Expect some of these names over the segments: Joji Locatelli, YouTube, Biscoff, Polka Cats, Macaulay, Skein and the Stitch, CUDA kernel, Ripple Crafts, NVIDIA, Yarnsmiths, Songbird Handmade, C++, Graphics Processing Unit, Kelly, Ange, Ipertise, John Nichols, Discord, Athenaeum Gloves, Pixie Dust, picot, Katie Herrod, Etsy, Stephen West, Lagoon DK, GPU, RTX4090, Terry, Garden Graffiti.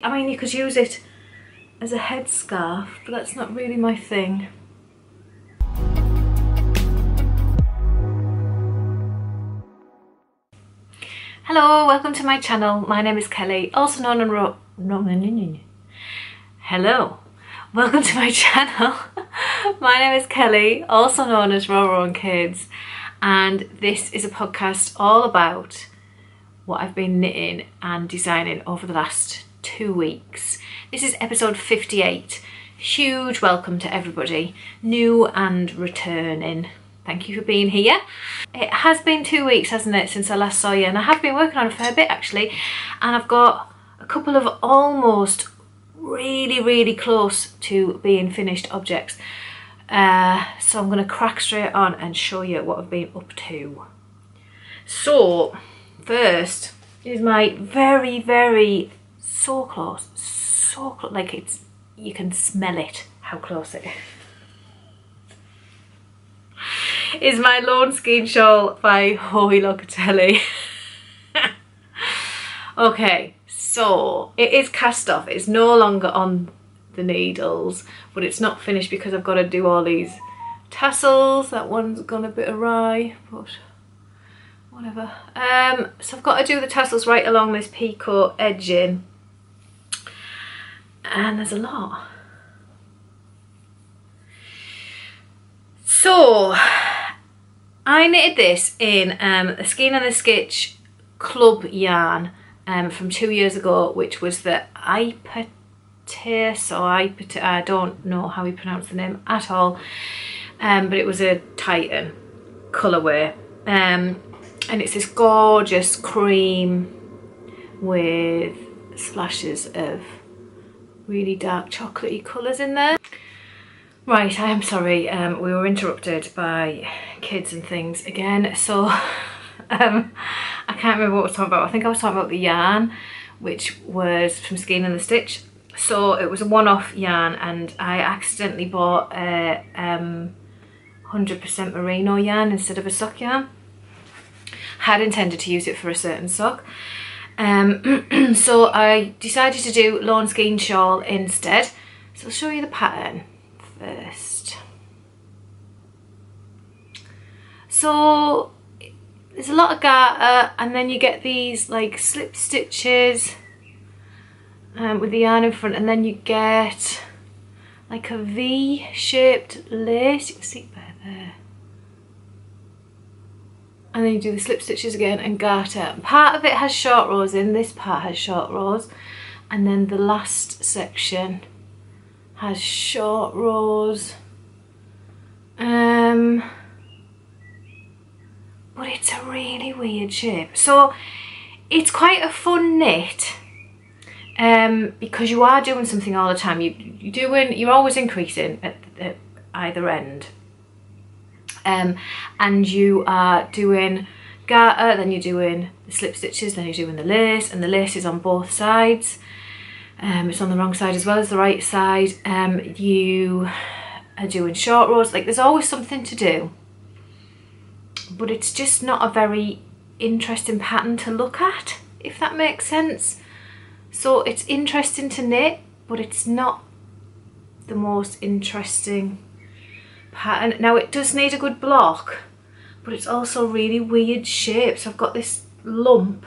I mean, you could use it as a headscarf, but that's not really my thing. Hello, welcome to my channel. My name is Kelly, also known as RowRow. Hello, welcome to my channel. My name is Kelly, also known as RowRow and Kades, and this is a podcast all about what I've been knitting and designing over the last 2 weeks. This is episode 58. Huge welcome to everybody, new and returning. Thank you for being here. It has been 2 weeks, hasn't it, since I last saw you, and I have been working on a fair bit actually, and I've got a couple of almost really close to being finished objects, so I'm going to crack straight on and show you what I've been up to. So first is my very so close, like it's, you can smell it, how close it is my Lone Skein Shawl by Joji Locatelli. Okay, so it is cast off, it's no longer on the needles, but it's not finished because I've got to do all these tassels. That one's gone a bit awry, but whatever. So I've got to do the tassels right along this picot edging, and there's a lot. So I knitted this in a Skein and the Stitch club yarn from 2 years ago, which was the Ipertise, or Ipertise, I don't know how we pronounce the name at all, but it was a Titan colourway. And it's this gorgeous cream with splashes of really dark chocolatey colours in there. Right, I am sorry, we were interrupted by kids and things again, so I can't remember what I was talking about. I think I was talking about the yarn, which was from Skein and the Stitch. So it was a one-off yarn, and I accidentally bought a 100% merino yarn instead of a sock yarn. Had intended to use it for a certain sock, so I decided to do Lone Skein Shawl instead. So I'll show you the pattern first. So there's a lot of garter, and then you get these like slip stitches with the yarn in front, and then you get like a V-shaped lace. You can see it better there. And then you do the slip stitches again and garter. Part of it has short rows in, this part has short rows, and then the last section has short rows, but it's a really weird shape. So it's quite a fun knit, because you are doing something all the time. You're always increasing at either end. And you are doing garter, then you're doing the slip stitches, then you're doing the lace, and the lace is on both sides. It's on the wrong side as well as the right side. You are doing short rows. Like, there's always something to do, but it's just not a very interesting pattern to look at, if that makes sense. So it's interesting to knit, but it's not the most interesting pattern. Now, it does need a good block, but it's also really weird shapes. I've got this lump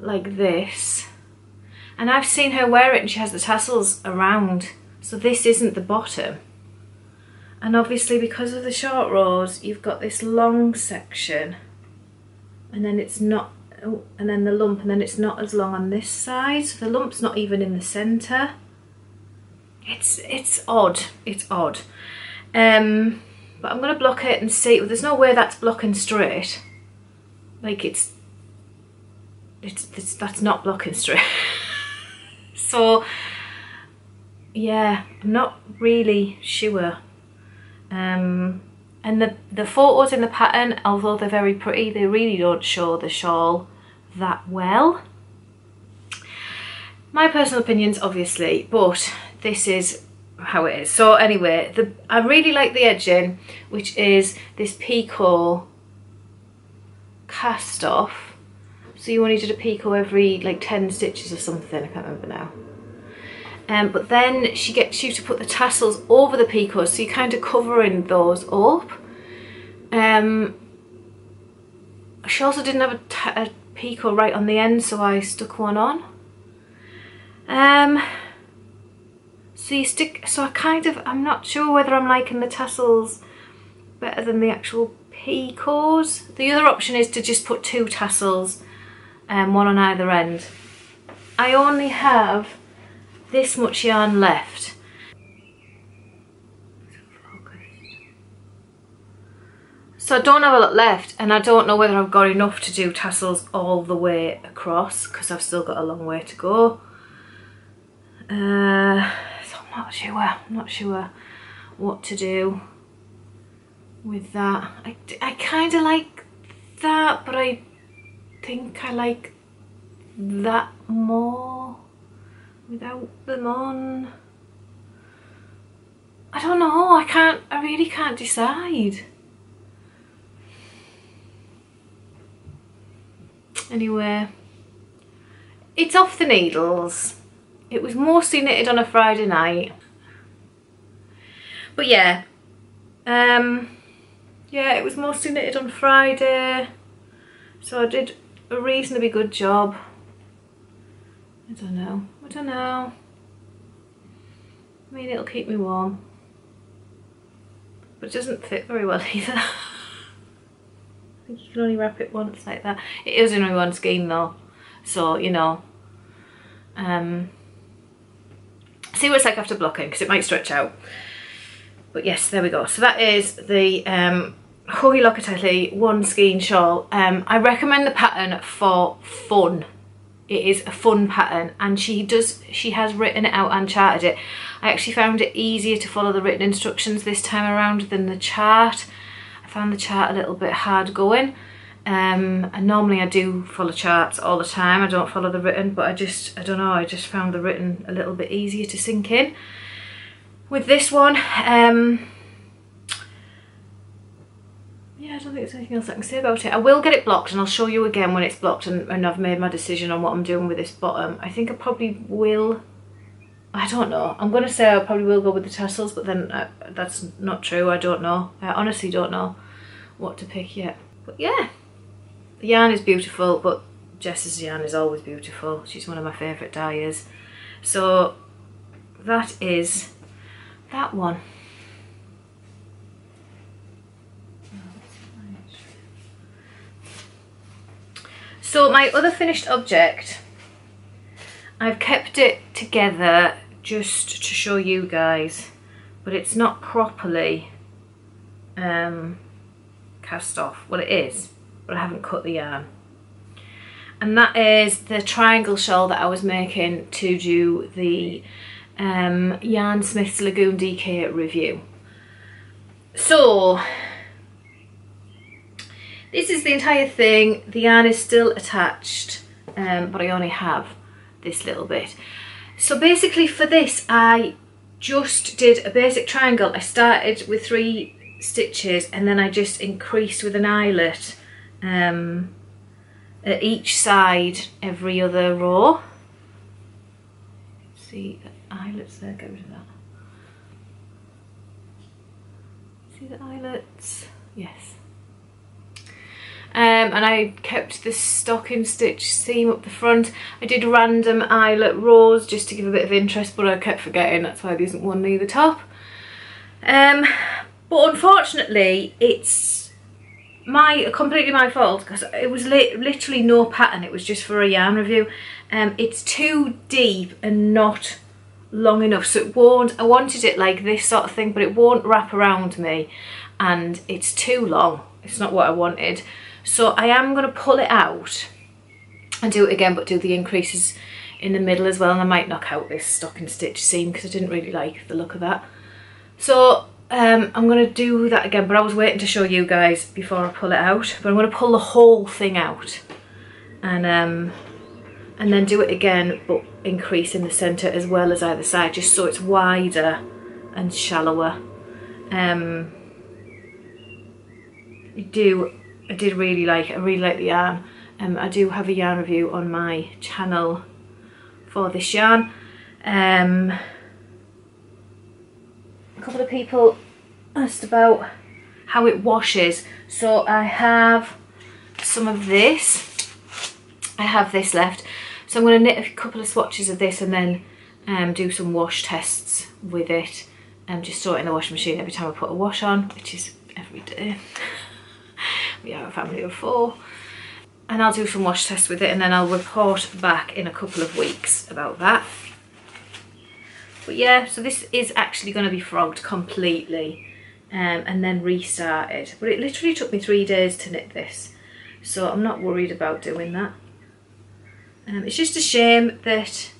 like this, and I've seen her wear it and she has the tassels around, so this isn't the bottom. And obviously, because of the short rows, you've got this long section, and then it's not, oh, and then the lump, and then it's not as long on this side, so the lump's not even in the center. It's odd, it's odd. But I'm going to block it and see. Well, there's no way that's blocking straight. Like, that's not blocking straight. So yeah, I'm not really sure. And the photos in the pattern, although they're very pretty, they really don't show the shawl that well. My personal opinions, obviously, but this is how it is. So anyway, I really like the edging, which is this picot cast off. So you only did a picot every like 10 stitches or something, I can't remember now. But then she gets you to put the tassels over the picots, so you're kind of covering those up. She also didn't have a picot right on the end, so I stuck one on. So you stick, so I kind of, I'm not sure whether I'm liking the tassels better than the actual picots. The other option is to just put two tassels, one on either end. I only have this much yarn left. So I don't have a lot left, and I don't know whether I've got enough to do tassels all the way across, because I've still got a long way to go. So I'm not sure what to do with that. I kind of like that, but I think I like that more without them on. I don't know, I really can't decide. Anyway, it's off the needles. It was mostly knitted on a Friday night. But yeah, yeah, it was mostly knitted on Friday. So I did a reasonably good job. I don't know. I mean, it'll keep me warm. But it doesn't fit very well either. I think you can only wrap it once like that. It is only one skein though, so you know. See what it's like after blocking, because it might stretch out. But yes, there we go. So that is the Joji Locatelli One Skein Shawl. I recommend the pattern for fun. It is a fun pattern, and she has written it out and charted it. I actually found it easier to follow the written instructions this time around than the chart. I found the chart a little bit hard going. And normally I do follow charts all the time. I don't follow the written, but I don't know, I just found the written a little bit easier to sink in. With this one, yeah, I don't think there's anything else I can say about it. I will get it blocked, and I'll show you again when it's blocked and I've made my decision on what I'm doing with this bottom. I think I probably will, I don't know. I'm going to say I probably will go with the tassels, but then that's not true. I don't know. I honestly don't know what to pick yet. But yeah. The yarn is beautiful, but Jess's yarn is always beautiful. She's one of my favourite dyers. So that is that one. So my other finished object, I've kept it together just to show you guys, but it's not properly cast off. Well, it is, but I haven't cut the yarn. And that is the triangle shawl that I was making to do the Yarnsmiths Lagoon DK review. So this is the entire thing. The yarn is still attached, but I only have this little bit. So basically for this, I just did a basic triangle. I started with 3 stitches, and then I just increased with an eyelet at each side every other row. See the eyelets there, get rid of that. See the eyelets? Yes. And I kept the stocking stitch seam up the front. I did random eyelet rows just to give a bit of interest, but I kept forgetting, that's why there isn't one near the top. But unfortunately, it's completely my fault, because it was literally no pattern, it was just for a yarn review. It's too deep and not long enough, so it won't, I wanted it like this sort of thing, but it won't wrap around me, and it's too long, it's not what I wanted. So I am going to pull it out and do it again, but do the increases in the middle as well, and I might knock out this stocking stitch seam, because I didn't really like the look of that. So I'm going to do that again, but I was waiting to show you guys before I pull it out. But I'm going to pull the whole thing out and then do it again, but increase in the centre as well as either side, just so it's wider and shallower. I did really like the yarn, I do have a yarn review on my channel for this yarn. A couple of people asked about how it washes, so I have some of this. I have this left, so I'm going to knit a couple of swatches of this and then do some wash tests with it. Just throw it in the washing machine every time I put a wash on, which is every day. We are a family of four. And I'll do some wash tests with it and then I'll report back in a couple of weeks about that. But yeah, so this is actually going to be frogged completely and then restarted. But it literally took me 3 days to knit this, so I'm not worried about doing that. It's just a shame that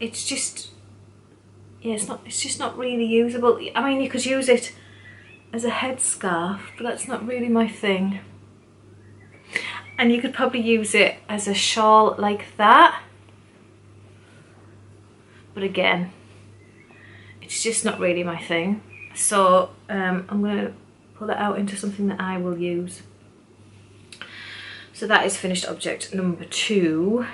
it's just, yeah, it's just not really usable. I mean, you could use it as a headscarf, but that's not really my thing. And you could probably use it as a shawl like that. But again, it's just not really my thing. So I'm going to pull it out into something that I will use. So that is finished object number 2.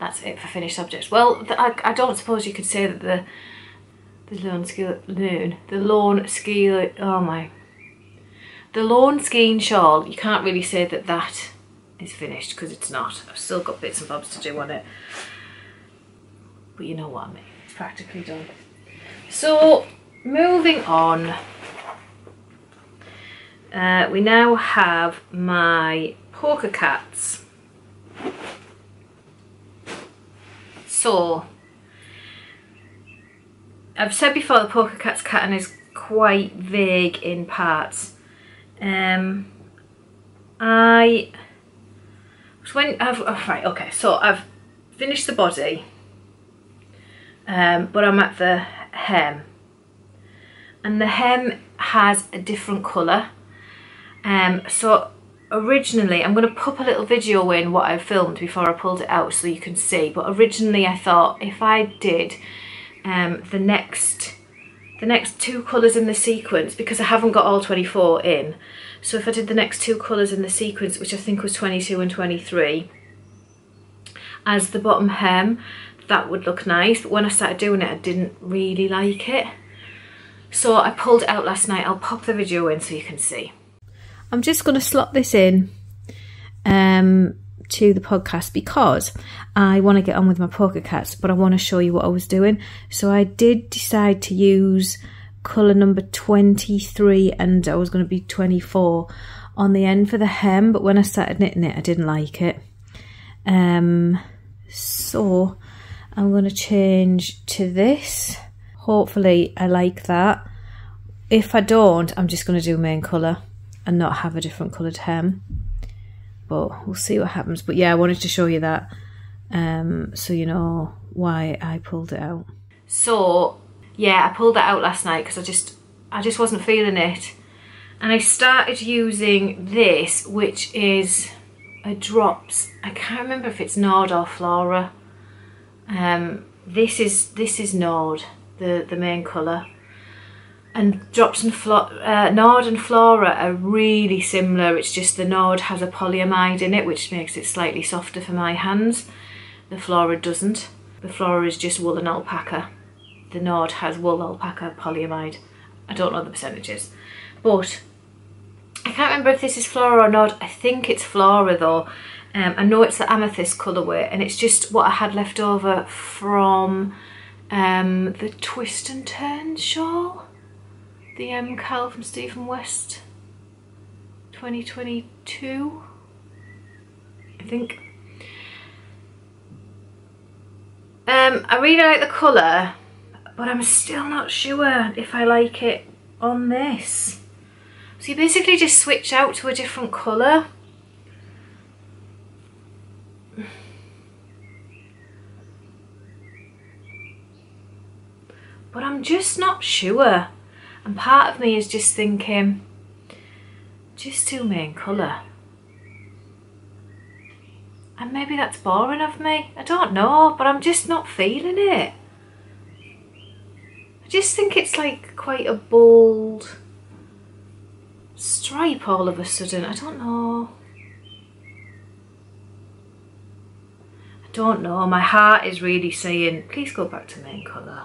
That's it for finished objects. Well, I don't suppose you could say that the Lone Skein Shawl, you can't really say that that is finished, because it's not. I've still got bits and bobs to do on it. But you know what I mean, it's practically done. So, moving on. We now have my Polka Cats. So, I've said before, the Polka Cats pattern is quite vague in parts. So I've finished the body, but I'm at the hem, and the hem has a different colour. So originally, I'm going to pop a little video in what I filmed before I pulled it out so you can see, but originally I thought if I did the next two colours in the sequence, because I haven't got all 24 in, so if I did the next two colours in the sequence, which I think was 22 and 23, as the bottom hem, that would look nice. But when I started doing it, I didn't really like it, so I pulled it out last night. I'll pop the video in so you can see. I'm just going to slot this in to the podcast because I want to get on with my Polka Cats, but I want to show you what I was doing. So I did decide to use colour number 23, and I was going to be 24 on the end for the hem, but when I started knitting it, I didn't like it. So I'm going to change to this. Hopefully I like that. If I don't, I'm just going to do main colour and not have a different coloured hem, but we'll see what happens. But yeah, I wanted to show you that so you know why I pulled it out. So yeah, I pulled that out last night because I just wasn't feeling it, and I started using this, which is a Drops, I can't remember if it's Nord or Flora. This is Nord, the main colour. And Drops and Nord and Flora are really similar. It's just the Nord has a polyamide in it, which makes it slightly softer for my hands. The Flora doesn't. The Flora is just wool and alpaca. The Nord has wool, alpaca, polyamide. I don't know the percentages. But I can't remember if this is Flora or Nord. I think it's Flora though. I know it's the amethyst colourway, and it's just what I had left over from the Twist and Turn shawl. The MCAL from Stephen West 2022, I think. I really like the colour, but I'm still not sure if I like it on this. So you basically just switch out to a different colour. But I'm just not sure. And part of me is just thinking, just do main colour. And maybe that's boring of me, I don't know, but I'm just not feeling it. I just think it's like quite a bold stripe all of a sudden. I don't know. My heart is really saying, please go back to main colour.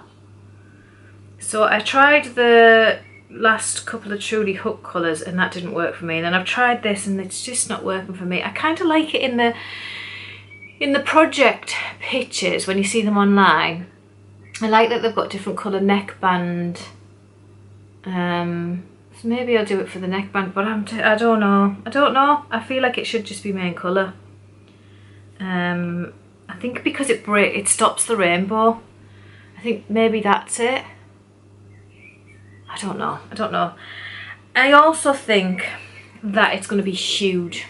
So I tried the last couple of Truly Hooked colours and that didn't work for me. And then I've tried this and it's just not working for me. I kind of like it in the project pictures when you see them online. I like that they've got different colour neckband. So maybe I'll do it for the neckband, but I don't know. I feel like it should just be main colour. I think because it stops the rainbow. I think maybe that's it. I don't know. I also think that it's going to be huge.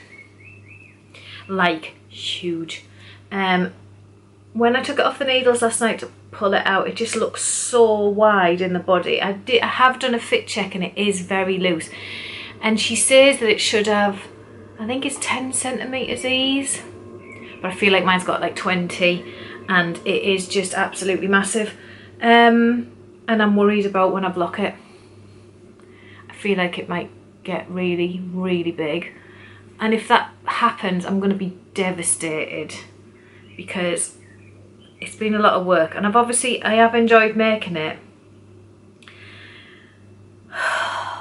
Like huge. When I took it off the needles last night to pull it out, it just looks so wide in the body. I have done a fit check and it is very loose. And she says that it should have, I think it's 10 centimetres ease. But I feel like mine's got like 20 and it is just absolutely massive. And I'm worried about when I block it. I feel like it might get really, really big. And if that happens, I'm going to be devastated because it's been a lot of work. And I've obviously, I have enjoyed making it.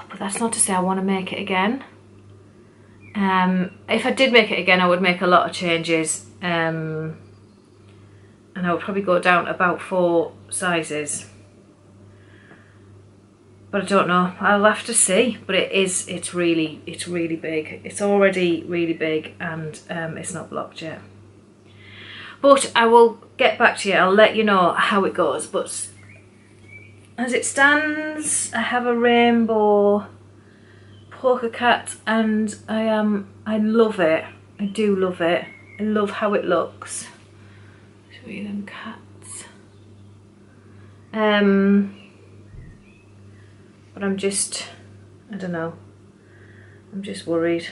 But that's not to say I want to make it again. If I did make it again, I would make a lot of changes. And I would probably go down about 4 sizes. But I don't know, I'll have to see. But it is, it's really big. It's already really big and it's not blocked yet. But I will get back to you, I'll let you know how it goes. But as it stands, I have a rainbow Polka Cat and I love it. I do love it. I love how it looks. Show you them cats. But I'm just, I don't know, I'm just worried.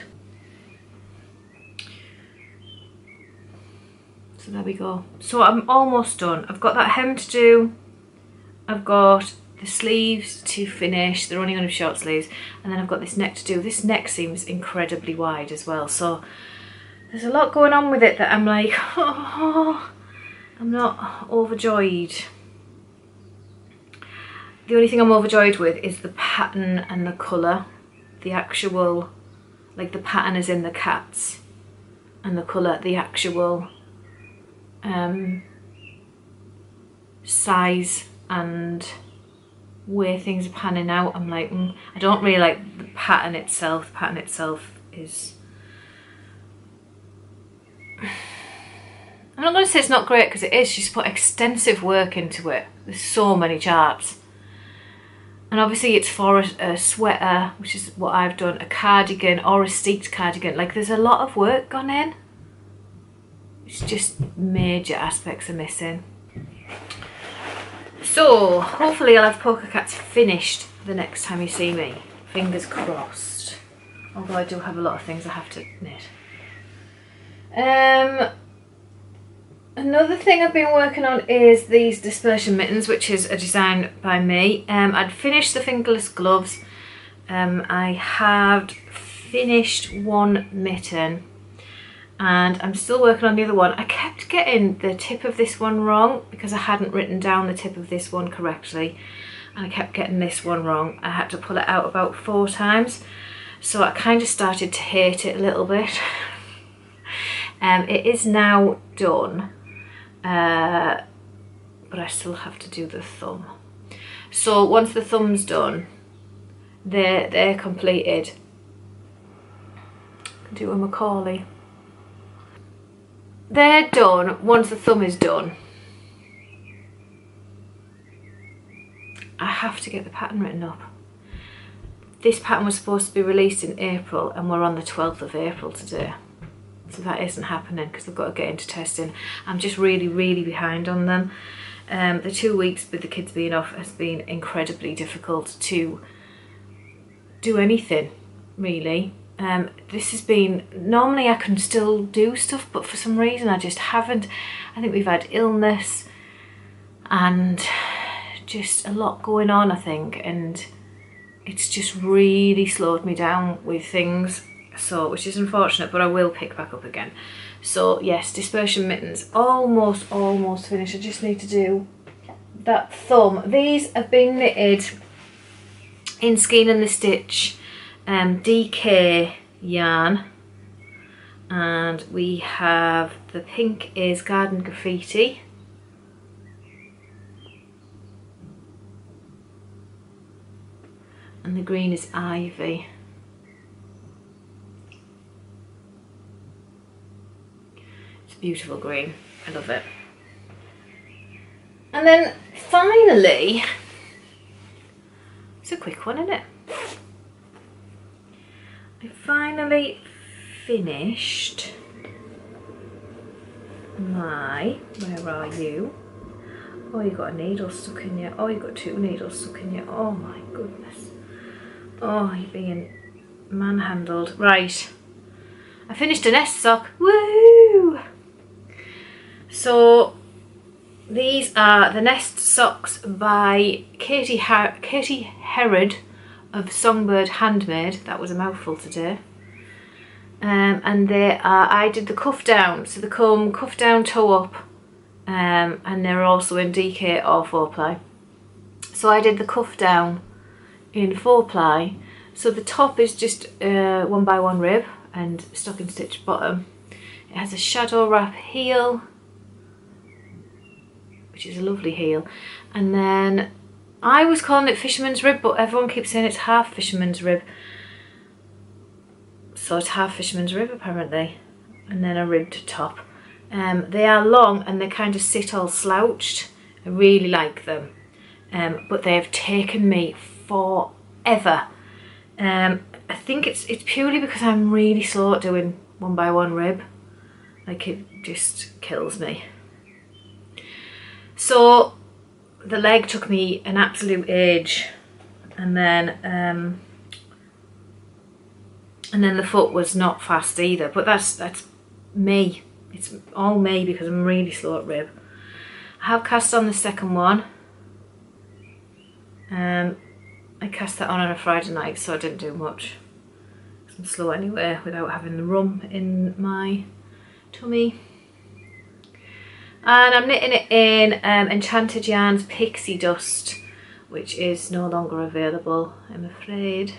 So there we go. So I'm almost done. I've got that hem to do. I've got the sleeves to finish. They're only going to be short sleeves. And then I've got this neck to do. This neck seems incredibly wide as well. So there's a lot going on with it that I'm like, oh, I'm not overjoyed. The only thing I'm overjoyed with is the pattern and the colour. The actual, like the pattern is in the cats and the colour, the actual size and where things are panning out. I'm like, I don't really like the pattern itself. The pattern itself is... I'm not going to say it's not great because it is. She's put extensive work into it. There's so many charts. And obviously it's for a sweater, which is what I've done, a cardigan or a steeped cardigan. Like there's a lot of work gone in. It's just major aspects are missing. So hopefully I'll have Polka Cats finished the next time you see me. Fingers crossed. Although I do have a lot of things I have to knit. Another thing I've been working on is these Dispersion Mittens, which is a design by me. I'd finished the fingerless gloves. I had finished one mitten and I'm still working on the other one. I kept getting the tip of this one wrong because I hadn't written down the tip of this one correctly and I kept getting this one wrong. I had to pull it out about 4 times, so I kind of started to hate it a little bit. It is now done. But I still have to do the thumb. So once the thumb's done, they're completed. Do a Macaulay. They're done once the thumb is done. I have to get the pattern written up. This pattern was supposed to be released in April and we're on the 12th of April today. So that isn't happening because they've got to get into testing. I'm just really, really behind on them. The 2 weeks with the kids being off has been incredibly difficult to do anything, really. This has been, normally I can still do stuff, but for some reason I just haven't. I think we've had illness and just a lot going on, I think, and it's just really slowed me down with things, so, which is unfortunate, but I will pick back up again. So yes, Dispersion Mittens, almost finished. I just need to do that thumb. These have been knitted in Skein and the Stitch DK yarn, and we have, the pink is Garden Graffiti, and the green is Ivy. It's a beautiful green, I love it. And then finally, it's a quick one, isn't it? I finally finished my, where are you? Oh, you got a needle stuck in you. Oh, you got two needles stuck in you. Oh my goodness. Oh, you're being manhandled. Right, I finished a Nest sock. Woohoo! So these are the Nest Socks by Katie Herrod of Songbird Handmade. That was a mouthful today. And they are, I did the cuff down, so the comb, cuff down, toe up, and they're also in DK or 4-ply. So I did the cuff down in 4-ply, so the top is just 1 by 1 rib and stocking stitch bottom. It has a shadow wrap heel, which is a lovely heel, and then I was calling it fisherman's rib, but everyone keeps saying it's half fisherman's rib. So it's half fisherman's rib apparently, and then a ribbed top. They are long and they kind of sit all slouched. I really like them, but they have taken me forever. I think it's purely because I'm really slow at doing 1 by 1 rib. Like, it just kills me. So the leg took me an absolute age, and then the foot was not fast either. But that's me. It's all me because I'm really slow at rib. I have cast on the second one. I cast that on a Friday night, so I didn't do much. I'm slow anyway without having the rum in my tummy. And I'm knitting it in Enchanted Yarn's Pixie Dust, which is no longer available, I'm afraid.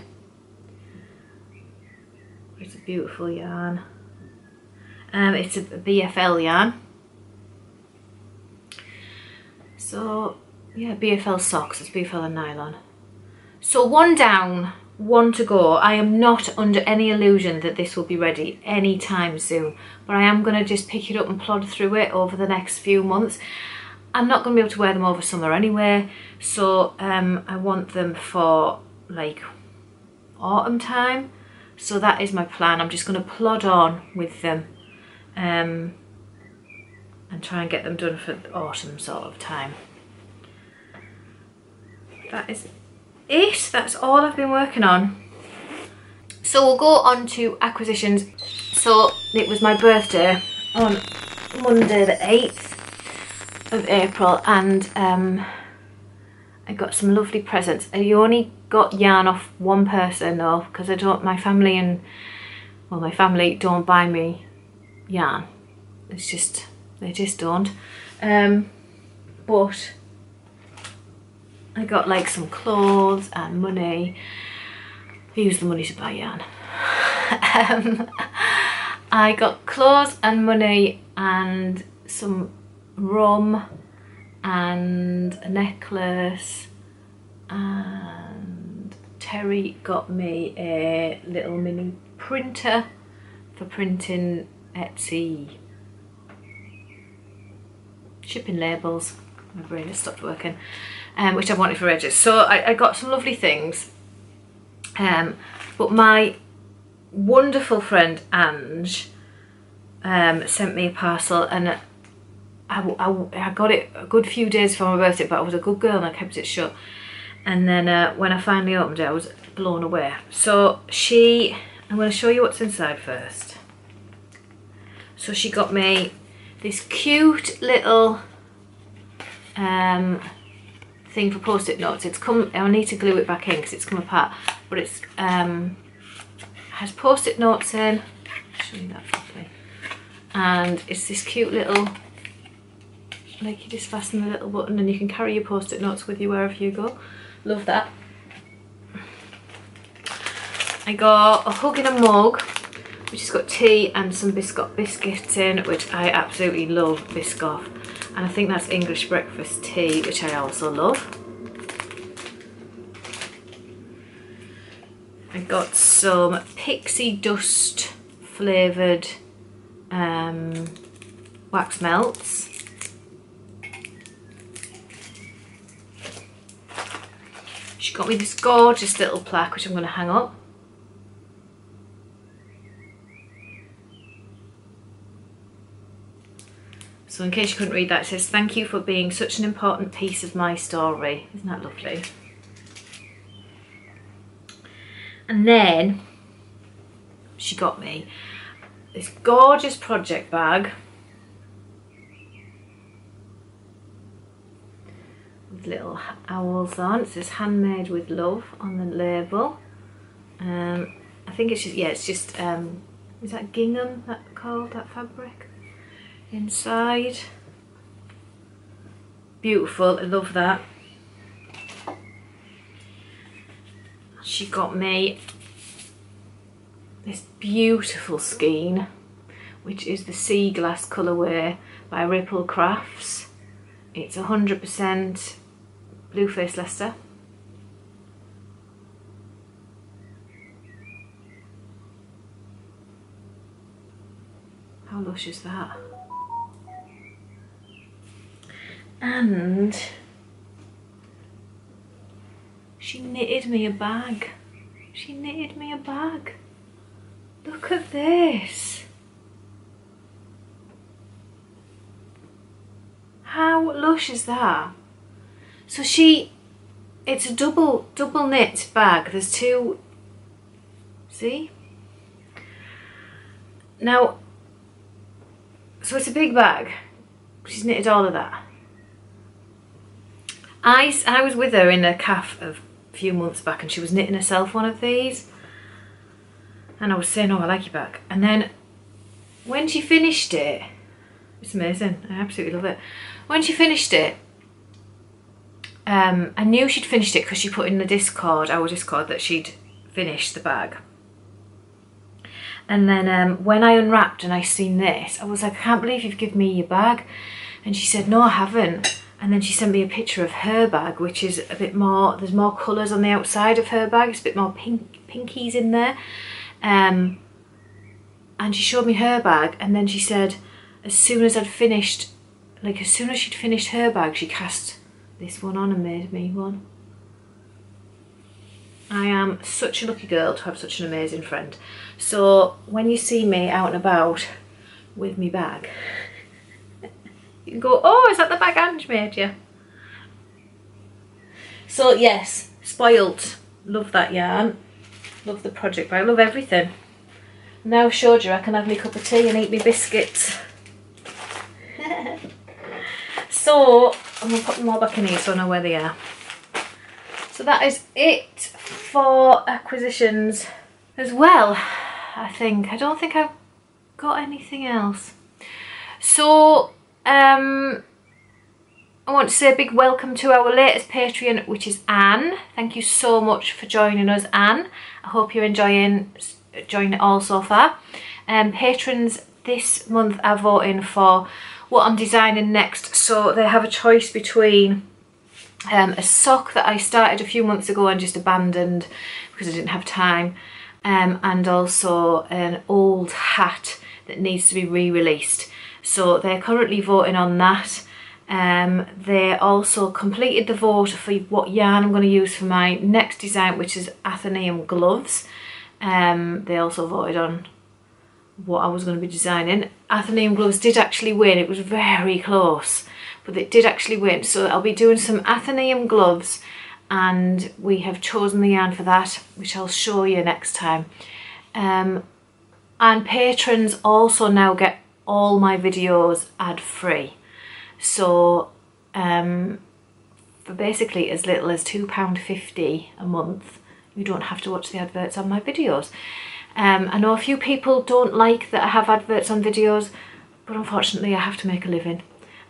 It's a beautiful yarn. It's a BFL yarn. So yeah, BFL socks, it's BFL and nylon. So one down, one to go. I am not under any illusion that this will be ready anytime soon, but I am going to just pick it up and plod through it over the next few months. I'm not going to be able to wear them over summer anyway, so I want them for like autumn time. So that is my plan. I'm just going to plod on with them and try and get them done for autumn sort of time. That is it. That's all I've been working on. So we'll go on to acquisitions. So it was my birthday on Monday the 8th of April, and I got some lovely presents. You only got yarn off one person though, because I don't, my family and, well, my family don't buy me yarn. It's just, they just don't. But I got like some clothes and money. I used the money to buy yarn. I got clothes and money and some rum and a necklace, and Terry got me a little mini printer for printing Etsy shipping labels. My brain has stopped working, which I've wanted for ages. So I got some lovely things, but my wonderful friend Ange sent me a parcel, and I got it a good few days before my birthday, but I was a good girl and I kept it shut. And then when I finally opened it, I was blown away. So she, I'm going to show you what's inside first. So she got me this cute little thing for post-it notes. It's come, I need to glue it back in because it's come apart, but it's has post-it notes in. I'll show you that properly. And it's this cute little, like, you just fasten the little button and you can carry your post-it notes with you wherever you go. Love that. I got a hug in a mug, which has got tea and some biscoff biscuits in, which I absolutely love biscoff. And I think that's English breakfast tea, which I also love. I got some Pixie Dust flavoured wax melts. She got me this gorgeous little plaque, which I'm going to hang up. So in case you couldn't read that, it says, "Thank you for being such an important piece of my story." Isn't that lovely? And then she got me this gorgeous project bag with little owls on. It says "Handmade with Love" on the label. I think it's just, yeah, it's just, is that gingham, that called, that fabric? Inside, beautiful, I love that. She got me this beautiful skein, which is the Sea Glass colourway by Ripple Crafts. It's 100% Blueface Leicester. How lush is that? And she knitted me a bag. She knitted me a bag. Look at this. How lush is that? So she, it's a double knit bag. There's two, see? Now, so it's a big bag. She's knitted all of that. I was with her in a calf a few months back and she was knitting herself one of these, and I was saying, oh, I like your bag. And then when she finished it, it's amazing, I absolutely love it. When she finished it, I knew she'd finished it because she put in the Discord, our Discord, that she'd finished the bag. And then when I unwrapped and I seen this, I was like, I can't believe you've given me your bag. And she said, no, I haven't. And then she sent me a picture of her bag, which is a bit more, there's more colours on the outside of her bag. It's a bit more pinkies in there. And she showed me her bag, and then she said, as soon as I'd finished, like as soon as she'd finished her bag, she cast this one on and made me one. I am such a lucky girl to have such an amazing friend. So when you see me out and about with me bag, you can go, oh, is that the bag Ange made you? So yes, spoilt. Love that yarn. Love the project, but I love everything. Now showed you I can have my cup of tea and eat my biscuits. So I'm going to put them all back in here so I know where they are. So that is it for acquisitions as well, I think. I don't think I've got anything else. So... I want to say a big welcome to our latest Patreon, which is Anne. Thank you so much for joining us, Anne. I hope you're enjoying it all so far. Patrons this month are voting for what I'm designing next, so they have a choice between a sock that I started a few months ago and just abandoned because I didn't have time, and also an old hat that needs to be re-released. So they're currently voting on that. They also completed the vote for what yarn I'm going to use for my next design, which is Athenaeum Gloves. They also voted on what I was going to be designing. Athenaeum Gloves did actually win. It was very close, but it did actually win. So I'll be doing some Athenaeum Gloves, and we have chosen the yarn for that, which I'll show you next time. And patrons also now get all my videos ad free, so for basically as little as £2.50 a month. You don't have to watch the adverts on my videos. I know a few people don't like that I have adverts on videos, but unfortunately I have to make a living,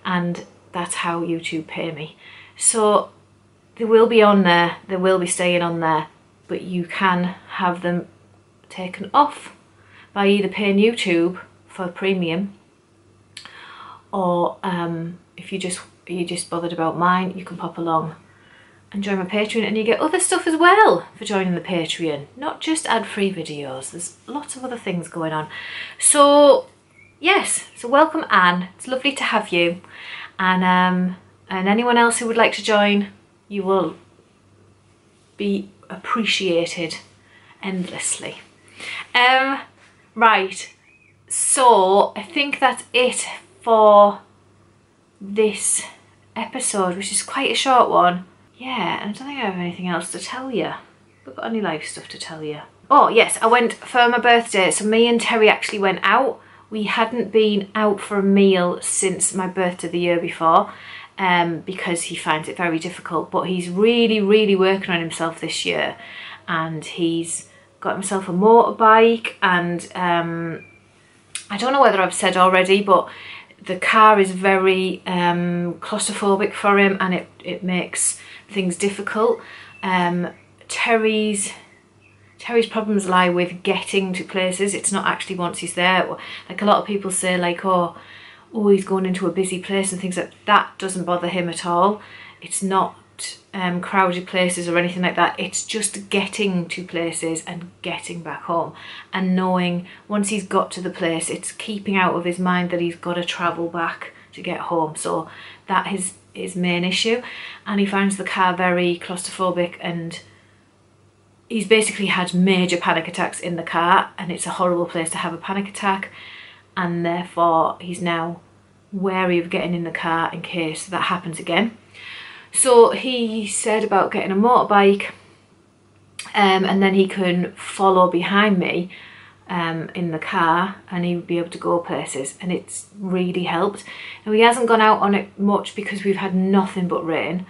and that's how YouTube pay me. So they will be on there, they will be staying on there, but you can have them taken off by either paying YouTube for premium, or if you're just bothered about mine, you can pop along and join my Patreon, and you get other stuff as well for joining the Patreon, not just ad-free videos. There's lots of other things going on. So yes, so welcome, Anne, it's lovely to have you, and anyone else who would like to join, you will be appreciated endlessly. Right, so I think that's it for this episode, which is quite a short one. Yeah, and I don't think I have anything else to tell you. We've got any life stuff to tell you. Oh yes, I went for my birthday, so me and Terry actually went out. We hadn't been out for a meal since my birthday the year before, because he finds it very difficult, but he's really, really working on himself this year, and he's got himself a motorbike, and I don't know whether I've said already, but the car is very claustrophobic for him, and it makes things difficult. Terry's problems lie with getting to places. It's not actually once he's there. Like a lot of people say, like, oh, he's going into a busy place and things like that. That doesn't bother him at all. It's not crowded places or anything like that. It's just getting to places and getting back home, and knowing once he's got to the place, it's keeping out of his mind that he's got to travel back to get home. So that is his main issue, and he finds the car very claustrophobic, and he's basically had major panic attacks in the car, and it's a horrible place to have a panic attack, and therefore he's now wary of getting in the car in case that happens again. So he said about getting a motorbike, and then he can follow behind me in the car, and he would be able to go places, and it's really helped. Now he hasn't gone out on it much because we've had nothing but rain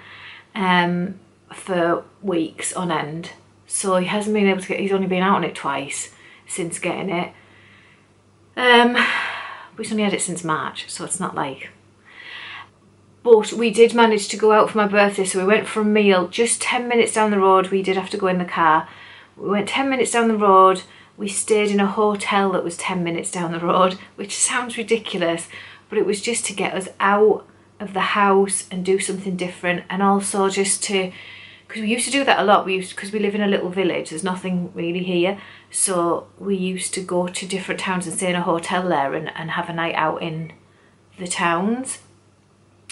for weeks on end. So he hasn't been able to he's only been out on it twice since getting it. But he's only had it since March, so it's not like. But we did manage to go out for my birthday, so we went for a meal just 10 minutes down the road. We did have to go in the car. We went 10 minutes down the road. We stayed in a hotel that was 10 minutes down the road, which sounds ridiculous, but it was just to get us out of the house and do something different, and also just to, because we used to do that a lot, because we live in a little village, there's nothing really here, so we used to go to different towns and stay in a hotel there and have a night out in the towns.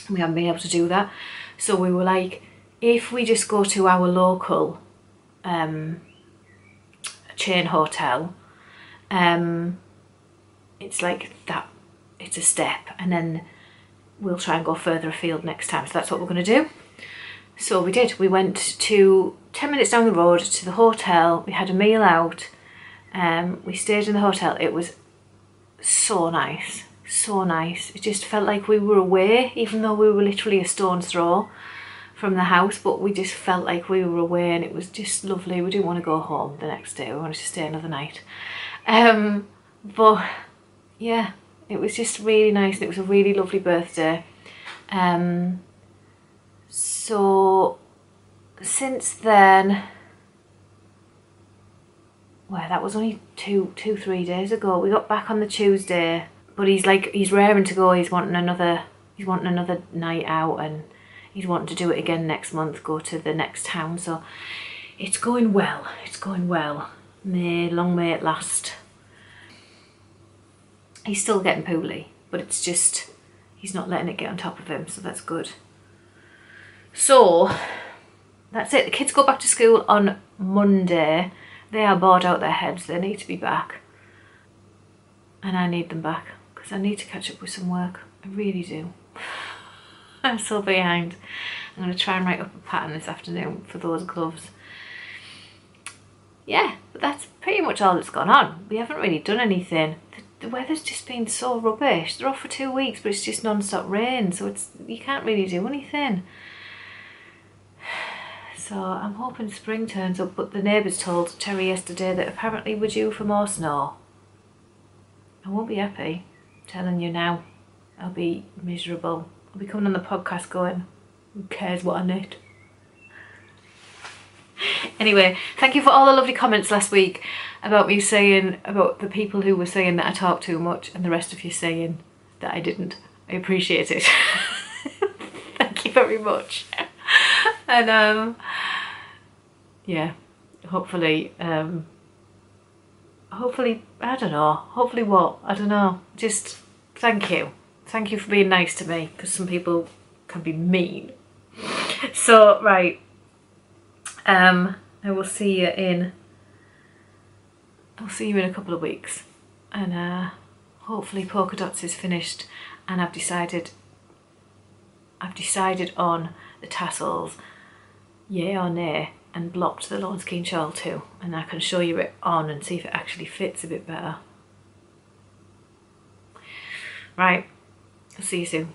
We haven't been able to do that, so we were like, if we just go to our local chain hotel, it's like that, it's a step, and then we'll try and go further afield next time. So that's what we're going to do. So we did. We went to 10 minutes down the road to the hotel. We had a meal out. We stayed in the hotel. It was so nice, so nice. It just felt like we were away, even though we were literally a stone's throw from the house, but we just felt like we were away, and it was just lovely. We didn't want to go home the next day. We wanted to stay another night. But yeah, it was just really nice, and it was a really lovely birthday. So since then, well, that was only three days ago. We got back on the Tuesday, but he's like, he's raring to go. He's wanting another night out, and he's wanting to do it again next month, go to the next town. So it's going well, it's going well. Long may it last. He's still getting poorly, but it's just, he's not letting it get on top of him, so that's good. So that's it. The kids go back to school on Monday. They are bored out their heads. They need to be back, and I need them back because I need to catch up with some work. I really do. I'm so behind. I'm going to try and write up a pattern this afternoon for those gloves. Yeah, but that's pretty much all that's gone on. We haven't really done anything. The weather's just been so rubbish. They're off for 2 weeks, but it's just non-stop rain, so you can't really do anything. So I'm hoping spring turns up, but the neighbours told Terry yesterday that apparently we're due for more snow. I won't be happy, I'm telling you now. I'll be miserable. I'll be coming on the podcast going, who cares what I knit? Anyway, thank you for all the lovely comments last week about me saying, about the people who were saying that I talk too much and the rest of you saying that I didn't. I appreciate it. Thank you very much. And yeah, hopefully, hopefully, I don't know, hopefully what, I don't know, just thank you for being nice to me, because some people can be mean. So right, I will see you in, I'll see you in a couple of weeks, and hopefully Polka Dots is finished and I've decided on the tassels, yay or nay, and blocked the Lone Skein Shawl too, and I can show you it on and see if it actually fits a bit better. Right, I'll see you soon.